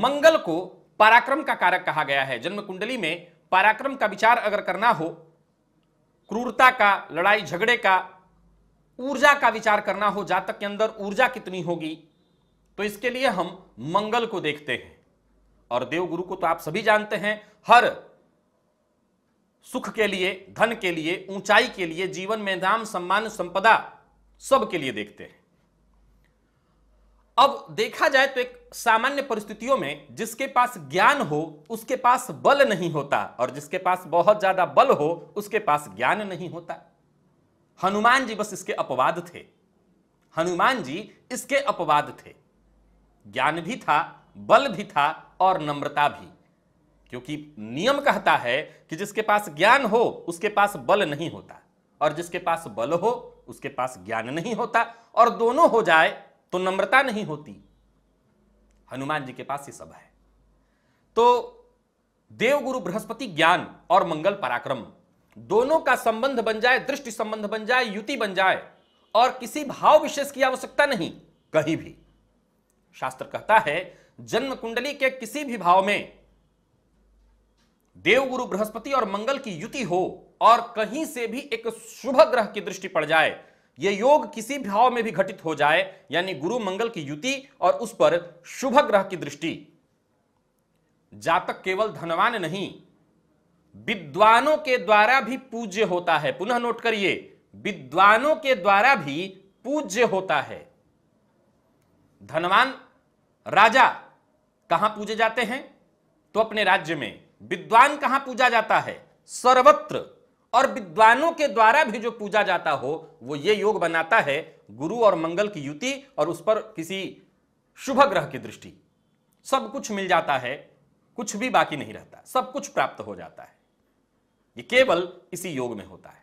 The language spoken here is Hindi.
मंगल को पराक्रम का कारक कहा गया है। जन्म कुंडली में पराक्रम का विचार अगर करना हो, क्रूरता का, लड़ाई झगड़े का, ऊर्जा का विचार करना हो, जातक के अंदर ऊर्जा कितनी होगी, तो इसके लिए हम मंगल को देखते हैं। और देवगुरु को तो आप सभी जानते हैं, हर सुख के लिए, धन के लिए, ऊंचाई के लिए, जीवन में नाम, सम्मान, संपदा, सबके लिए देखते हैं। अब देखा जाए तो एक सामान्य परिस्थितियों में जिसके पास ज्ञान हो उसके पास बल नहीं होता, और जिसके पास बहुत ज्यादा बल हो उसके पास ज्ञान नहीं होता। हनुमान जी बस इसके अपवाद थे, हनुमान जी इसके अपवाद थे। ज्ञान भी था, बल भी था और नम्रता भी, क्योंकि नियम कहता है कि जिसके पास ज्ञान हो उसके पास बल नहीं होता, और जिसके पास बल हो उसके पास ज्ञान नहीं होता, और दोनों हो जाए तो नम्रता नहीं होती। हनुमान जी के पास ये सब है। तो देवगुरु बृहस्पति ज्ञान और मंगल पराक्रम, दोनों का संबंध बन जाए, दृष्टि संबंध बन जाए, युति बन जाए, और किसी भाव विशेष की आवश्यकता नहीं। कहीं भी शास्त्र कहता है जन्म कुंडली के किसी भी भाव में देवगुरु बृहस्पति और मंगल की युति हो, और कहीं से भी एक शुभ ग्रह की दृष्टि पड़ जाए, यह योग किसी भाव में भी घटित हो जाए, यानी गुरु मंगल की युति और उस पर शुभ ग्रह की दृष्टि, जातक केवल धनवान नहीं विद्वानों के द्वारा भी पूज्य होता है। पुनः नोट करिए, विद्वानों के द्वारा भी पूज्य होता है। धनवान राजा कहां पूजे जाते हैं? तो अपने राज्य में। विद्वान कहां पूजा जाता है? सर्वत्र। और विद्वानों के द्वारा भी जो पूजा जाता हो, वो ये योग बनाता है गुरु और मंगल की युति और उस पर किसी शुभ ग्रह की दृष्टि। सब कुछ मिल जाता है, कुछ भी बाकी नहीं रहता, सब कुछ प्राप्त हो जाता है। ये केवल इसी योग में होता है।